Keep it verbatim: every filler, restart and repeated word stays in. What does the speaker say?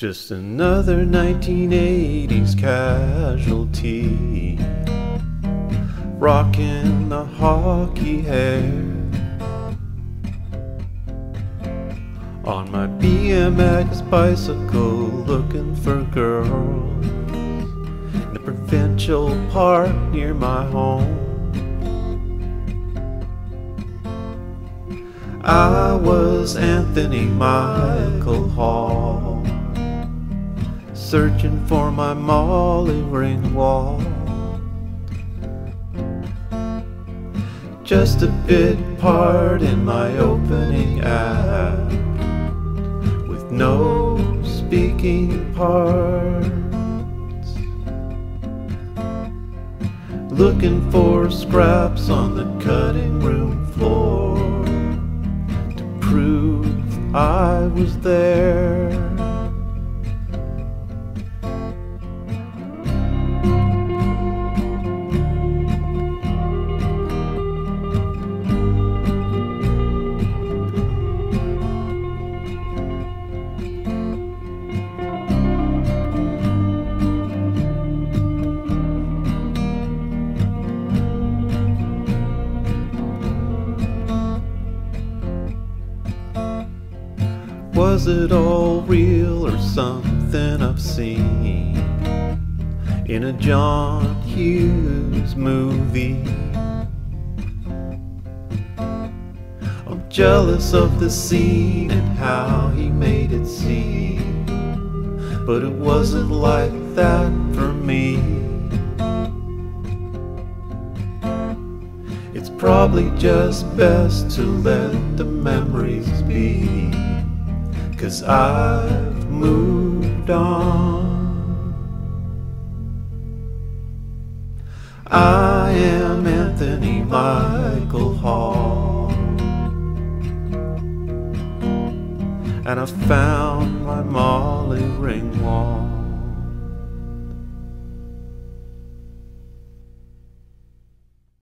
Just another nineteen eighties casualty, rockin' the hockey hair on my B M X bicycle, looking for girls in a provincial park near my home. I was Anthony Michael Hall, searching for my Molly Ringwald. Just a bit part in my opening act, with no speaking parts. Looking for scraps on the cutting room floor to prove I was there. Was it all real or something I've seen in a John Hughes movie? I'm jealous of the scene and how he made it seem, but it wasn't like that for me. It's probably just best to let the memories be, 'cause I've moved on. I am Anthony Michael Hall, and I found my Molly Ringwald.